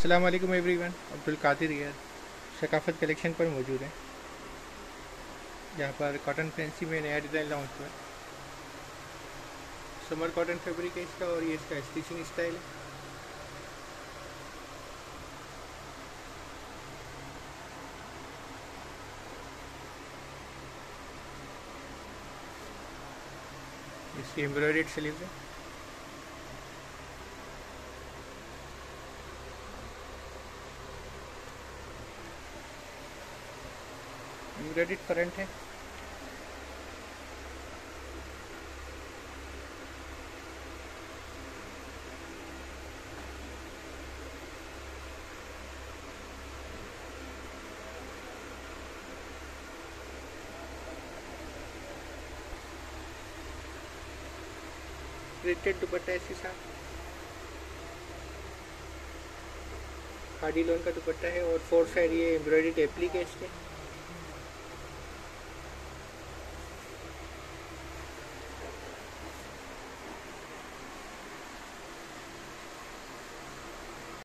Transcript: अस्सलाम वालेकुम एवरीवन, अब्दुल कादिर यार शकाफत कलेक्शन पर मौजूद है। यहाँ पर कॉटन फैंसी में नया डिज़ाइन लॉन्च हुआ है। समर कॉटन फैब्रिक है इसका और ये इसका स्टिचिंग स्टाइल है। इसकी एम्ब्रॉयडेड स्लीव है। एम्ब्रॉयडेड फ्रंट है। प्रिंटेड दुपट्टा इसके साथ, खादी लोन का दुपट्टा है और फोर साइड ये एम्ब्रॉयडरी एप्लीक है इसके।